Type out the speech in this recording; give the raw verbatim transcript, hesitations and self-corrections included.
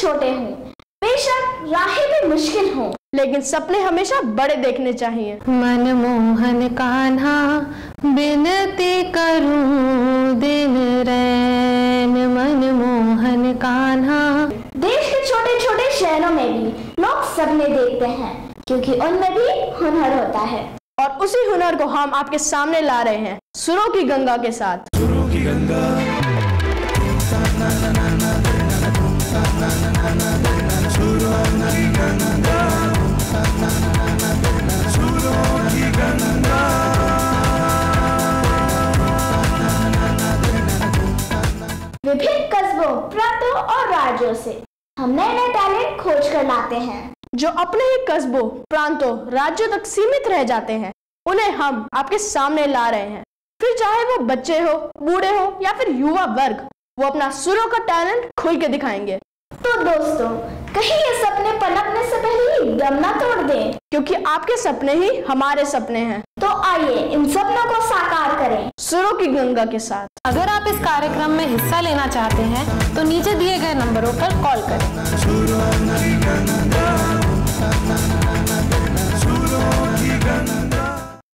छोटे हों, बेशक राहें भी मुश्किल हों, लेकिन सपने हमेशा बड़े देखने चाहिए। मनमोहन कान्हा बिनती करूं दिन रैन, मनमोहन कान्हा। देश के छोटे छोटे शहरों में भी लोग सपने देखते हैं क्योंकि उनमें भी हुनर होता है, और उसी हुनर को हम आपके सामने ला रहे हैं सुरों की गंगा के साथ। सुरों की गंगा। विभिन्न कस्बों, प्रांतों और राज्यों से हम नए नए टैलेंट खोज कर लाते हैं, जो अपने ही कस्बों, प्रांतों, राज्यों तक सीमित रह जाते हैं, उन्हें हम आपके सामने ला रहे हैं। फिर चाहे वो बच्चे हो, बूढ़े हो या फिर युवा वर्ग, वो अपना सुरों का टैलेंट खोल के दिखाएंगे। तो दोस्तों, कहीं ये सपने पलकने से पहले ही दम ना तोड़ दें, क्योंकि आपके सपने ही हमारे सपने हैं। तो आइए इन सपनों को साकार करें सुरों की गंगा के साथ। अगर आप इस कार्यक्रम में हिस्सा लेना चाहते हैं तो नीचे दिए गए नंबरों पर कॉल करें।